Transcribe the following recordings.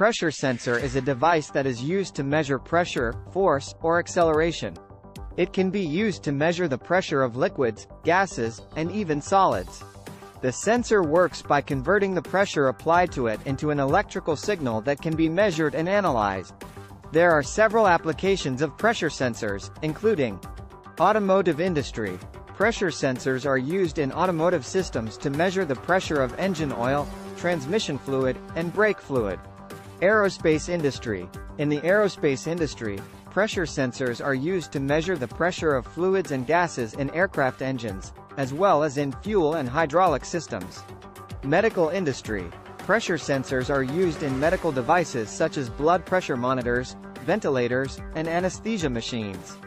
pressure sensor is a device that is used to measure pressure, force, or acceleration. It can be used to measure the pressure of liquids, gases, and even solids. The sensor works by converting the pressure applied to it into an electrical signal that can be measured and analyzed. There are several applications of pressure sensors, including automotive industry. Pressure sensors are used in automotive systems to measure the pressure of engine oil, transmission fluid, and brake fluid. Aerospace industry. In the aerospace industry, pressure sensors are used to measure the pressure of fluids and gases in aircraft engines, as well as in fuel and hydraulic systems. Medical industry. Pressure sensors are used in medical devices such as blood pressure monitors, ventilators, and anesthesia machines.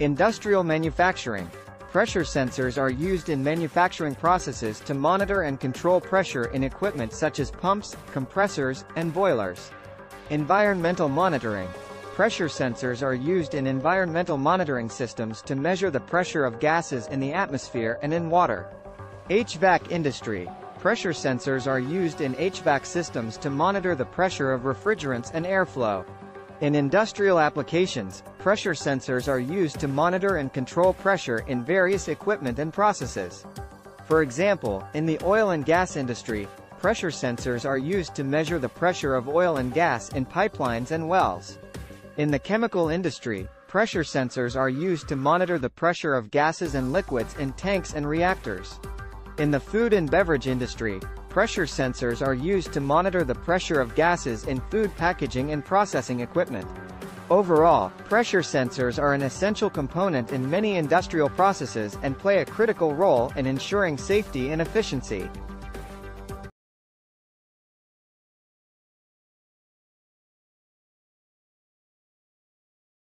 Industrial manufacturing. Pressure sensors are used in manufacturing processes to monitor and control pressure in equipment such as pumps, compressors, and boilers. Environmental monitoring. Pressure sensors are used in environmental monitoring systems to measure the pressure of gases in the atmosphere and in water. HVAC industry. Pressure sensors are used in HVAC systems to monitor the pressure of refrigerants and airflow. In industrial applications, pressure sensors are used to monitor and control pressure in various equipment and processes. For example, in the oil and gas industry, pressure sensors are used to measure the pressure of oil and gas in pipelines and wells. In the chemical industry, pressure sensors are used to monitor the pressure of gases and liquids in tanks and reactors. In the food and beverage industry, pressure sensors are used to monitor the pressure of gases in food packaging and processing equipment. Overall, pressure sensors are an essential component in many industrial processes and play a critical role in ensuring safety and efficiency.